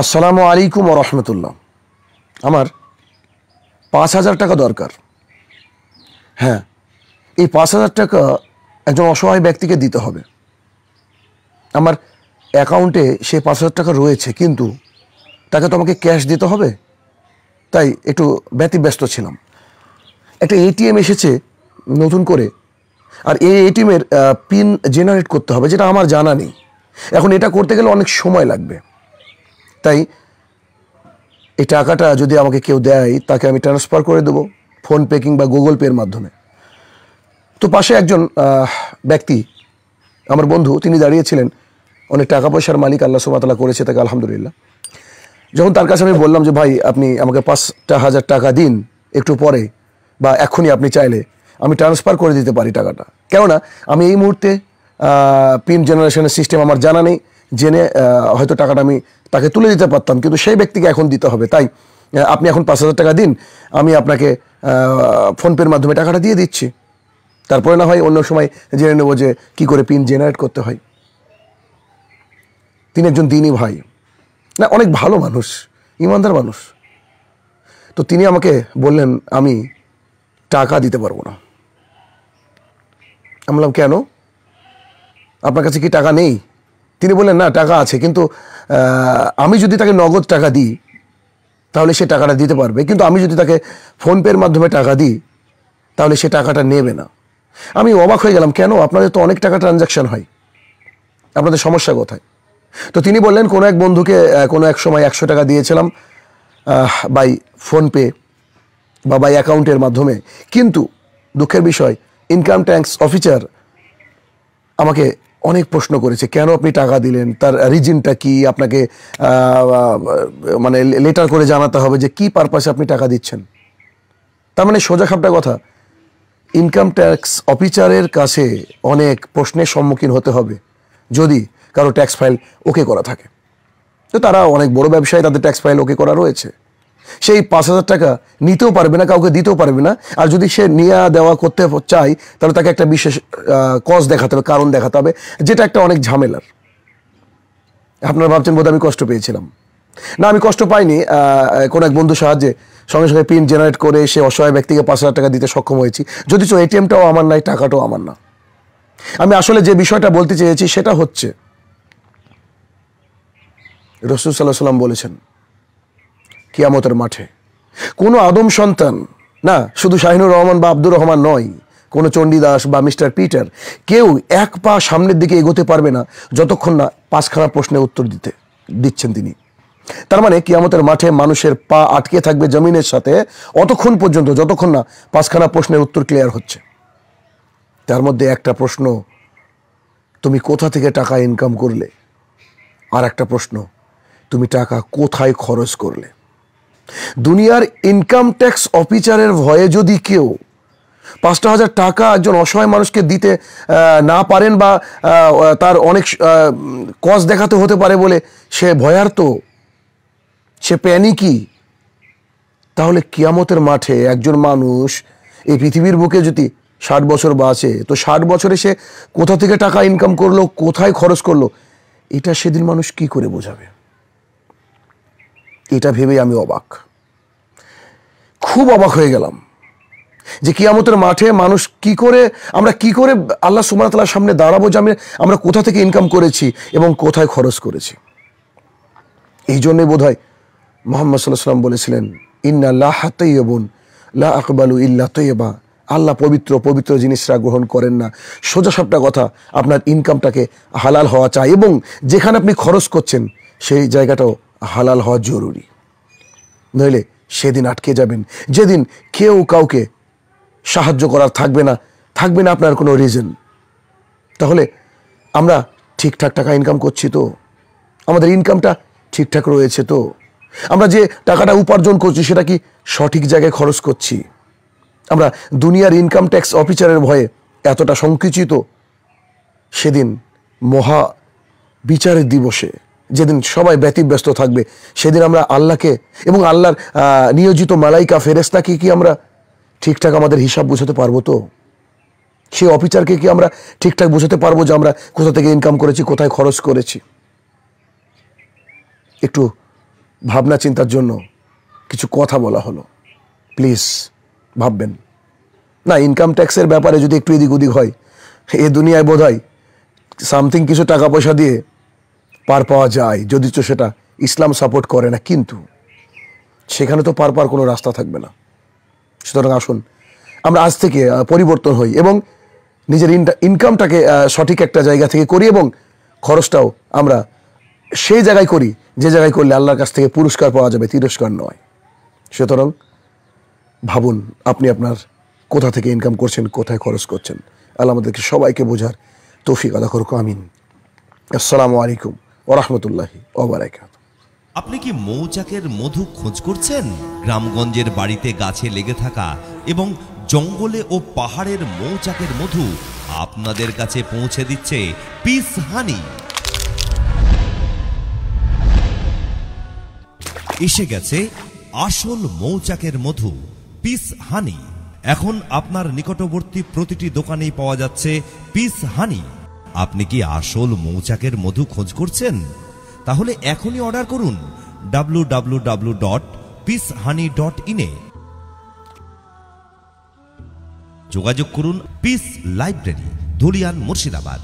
আসসালামু আলাইকুম ওয়া রাহমাতুল্লাহ। আমার 5000 টাকা দরকার। হ্যাঁ, এই 5000 টাকা একজন অসহায় ব্যক্তিকে দিতে হবে। আমার অ্যাকাউন্টে সেই 5000 টাকা রয়েছে, কিন্তু টাকা তো আমাকে ক্যাশ দিতে হবে, তাই একটু ব্যতিব্যস্ত ছিলাম। একটা এটিএম এসেছে নতুন করে, আর এই এটিএমের পিন জেনারেট করতে হবে, যেটা আমার জানা নেই। এখন এটা করতে গেলে অনেক সময় লাগবে, তাই এই টাকাটা যদি আমাকে কেউ দেয়, তাকে আমি ট্রান্সফার করে দেবো ফোনপে কিংবা গুগল পের মাধ্যমে। তো পাশে একজন ব্যক্তি, আমার বন্ধু, তিনি দাঁড়িয়েছিলেন। অনেক টাকা পয়সার মালিক আল্লাহ সুবহানাহু ওয়া তাআলা করেছে তাকে, আলহামদুলিল্লাহ। যখন তার কাছে আমি বললাম যে ভাই, আপনি আমাকে 5000 টাকা দিন একটু পরে, বা এখনই আপনি চাইলে আমি ট্রান্সফার করে দিতে পারি টাকাটা, কেননা আমি এই মুহূর্তে পিন জেনারেশনের সিস্টেম আমার জানা নেই, জেনে হয়তো টাকাটা আমি তাকে তুলে দিতে পারতাম, কিন্তু সেই ব্যক্তিকে এখন দিতে হবে, তাই আপনি এখন 5000 টাকা দিন, আমি আপনাকে ফোনপের মাধ্যমে টাকাটা দিয়ে দিচ্ছি, তারপরে না হয় অন্য সময় জেনে নেব যে কী করে পিন জেনারেট করতে হয়। তিনি একজন দিনই ভাই, না অনেক ভালো মানুষ, ইমানদার মানুষ। তো তিনি আমাকে বললেন, আমি টাকা দিতে পারবো না। আমি বললাম, কেন? আপনার কাছে কি টাকা নেই? তিনি বললেন, না টাকা আছে, কিন্তু আমি যদি তাকে নগদ টাকা দিই তাহলে সে টাকাটা দিতে পারবে, কিন্তু আমি যদি তাকে ফোনপের মাধ্যমে টাকা দিই তাহলে সে টাকাটা নেবে না। আমি অবাক হয়ে গেলাম, কেন? আপনাদের তো অনেক টাকা ট্রানজাকশান হয়, আপনাদের সমস্যা কোথায়? তো তিনি বললেন, কোনো এক বন্ধুকে কোনো এক সময় 100 টাকা দিয়েছিলাম বাই ফোনপে বা বাই অ্যাকাউন্টের মাধ্যমে, কিন্তু দুঃখের বিষয় ইনকাম ট্যাক্স অফিসার আমাকে অনেক প্রশ্ন করেছে, কেন আপনি টাকা দিলেন, তার রিজনটা কি, আপনাকে মানে লেটার করে জানাতে হবে যে কি পারপাসে আপনি টাকা দিচ্ছেন। তার মানে সোজা খাপটা কথা, ইনকাম ট্যাক্স অফিসারের কাছে অনেক প্রশ্নের সম্মুখীন হতে হবে যদি কারো ট্যাক্স ফাইল ওকে করা থাকে। তো তারা অনেক বড় ব্যবসায়ী, তাদের ট্যাক্স ফাইল ওকে করা রয়েছে, সেই 5000 টাকা নিতেও পারবে না, কাউকে দিতেও পারবে না, আর যদি সে নিয়ে দেওয়া করতে চায় তাহলে তাকে একটা বিশেষ কজ দেখাতে হবে, কারণ দেখাতে হবে, যেটা একটা অনেক ঝামেলার। আপনারা ভাবছেন বোধহয় আমি কষ্ট পেয়েছিলাম। না, আমি কষ্ট পাইনি। কোনো এক বন্ধুর সাহায্যে সঙ্গে সঙ্গে পিন জেনারেট করে সে অসহায় ব্যক্তিকে 5000 টাকা দিতে সক্ষম হয়েছি, যদিচ এটিএমটাও আমার নাই, টাকাটাও আমার না। আমি আসলে যে বিষয়টা বলতে চেয়েছি সেটা হচ্ছে, রাসূল সাল্লাল্লাহু আলাইহি সাল্লাম বলেছেন, কিয়ামতের মাঠে কোনো আদম সন্তান, না শুধু শাহিনুর রহমান বা আব্দুর রহমান নয়, কোনো চণ্ডীদাস বা মিস্টার পিটার, কেউ এক পা সামনের দিকে এগোতে পারবে না যতক্ষণ না 5খানা প্রশ্নের উত্তর দিচ্ছেন তিনি। তার মানে কিয়ামতের মাঠে মানুষের পা আটকে থাকবে জমিনের সাথে অতক্ষণ পর্যন্ত যতক্ষণ না 5খানা প্রশ্নের উত্তর ক্লিয়ার হচ্ছে। তার মধ্যে একটা প্রশ্ন, তুমি কোথা থেকে টাকা ইনকাম করলে, আর একটা প্রশ্ন, তুমি টাকা কোথায় খরচ করলে। দুনিয়ার ইনকাম ট্যাক্স অফিসারের ভয়ে যদি কেউ 5000 টাকা একজন অসহায় মানুষকে দিতে না পারেন, বা তার অনেক কজ দেখাতে হতে পারে বলে সে ভয়ার্ত, সে প্যানিকি, তাহলে কিয়ামতের মাঠে একজন মানুষ এই পৃথিবীর বুকে যদি 60 বছর বাঁচে, তো 60 বছরে সে কোথা থেকে টাকা ইনকাম করলো, কোথায় খরচ করলো, এটা সেদিন মানুষ কি করে বোঝাবে? এটা ভেবেই আমি অবাক, খুব অবাক হয়ে গেলাম যে কিয়ামতের মাঠে মানুষ কি করে, আমরা কি করে আল্লাহ সুবহানাহু ওয়া তাআলার সামনে দাঁড়াবো যে আমরা কোথা থেকে ইনকাম করেছি এবং কোথায় খরচ করেছি। এই জন্যে বোধহয় মুহাম্মদ সাল্লাল্লাহু আলাইহি সাল্লাম বলেছিলেন, ইন্না আল্লাহ তাইয়্যিবুন লা আকবালু ইল্লা তাইয়্যিবা, আল্লাহ পবিত্র, পবিত্র জিনিসরা গ্রহণ করেন না। সোজাসাপটা কথা, আপনার ইনকামটাকে হালাল হওয়া চাই, এবং যেখানে আপনি খরচ করছেন সেই জায়গাটাও হালাল হওয়া জরুরি, নইলে সেদিন আটকে যাবেন যেদিন কেউ কাউকে সাহায্য করার থাকবে না, থাকবে না আপনার কোনো রিজন। তাহলে আমরা ঠিকঠাক টাকা ইনকাম করছি তো? আমাদের ইনকামটা ঠিকঠাক রয়েছে তো? আমরা যে টাকাটা উপার্জন করছি সেটা কি সঠিক জায়গায় খরচ করছি? আমরা দুনিয়ার ইনকাম ট্যাক্স অফিসারের ভয়ে এতটা সংকুচিত, সেদিন মহা বিচারের দিবসে যেদিন সবাই ব্যতিব্যস্ত থাকবে, সেদিন আমরা আল্লাহকে এবং আল্লাহর নিয়োজিত মালাইকা ফেরেশতাকে কি আমরা ঠিকঠাক আমাদের হিসাব বোঝাতে পারবো তো? সেই অফিসারকে কি আমরা ঠিকঠাক বোঝাতে পারবো যে আমরা কোথা থেকে ইনকাম করেছি, কোথায় খরচ করেছি? একটু भावना चिंतार जोन्नो किछु कथा बोला हलो, प्लिज भाबबेन ना। इनकाम टैक्सर ब्यापारे जो एक एदिक ओदिक हय ए दुनिया बोधहय सामथिंग किछु टाका पयसा दिए पार पावा जाय, यदिच सेटा इस्लाम सपोर्ट करे ना, किन्तु सेखाने तो पार पार कोनो रास्ता थाकबे ना। सुतरां आसुन आमरा आज थेके परिवर्तन हई एबं निजेर इनकामटाके सठिक एकटा जायगा थेके करी एबं खरचटाओ आमरा सेई जायगाय करी जे जायगाय करले आल्लाहर काछ थेके पुरस्कार पावा जाबे, तिरस्कार नय। सुतरां भाबुन आपनि आपनार कोथा थेके इनकाम करछेन, कोथाय खरच करछेन। आल्लाह आमादेरके सबाइके बोझार तौफिक आदा करुक, आमीन। আসসালামু আলাইকুম ওয়া রাহমাতুল্লাহি ওয়া বারাকাতুহু। আপনি কি মৌচাকের মধু খোঁজ করছেন? গ্রামগঞ্জের বাড়িতে গাছে লেগে থাকা এবং জঙ্গলে ও পাহাড়ের মৌচাকের মধু আপনাদের কাছে পৌঁছে দিচ্ছে পিস হানি। এসে গেছে আসল মৌচাকের মধু পিস হানি। এখন আপনার নিকটবর্তী প্রতিটি দোকানেই পাওয়া যাচ্ছে পিস হানি। আপনি কি আসল মৌচাকের মধু খোঁজ করছেন? তাহলে এখনই অর্ডার করুন www.peacehoney.in এ। যোগাযোগ করুন পিস লাইব্রেরি, ধুলিয়ান, মুর্শিদাবাদ।